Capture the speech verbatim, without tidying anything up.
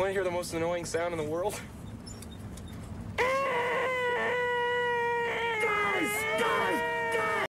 Want to hear the most annoying sound in the world? Guys! Guys!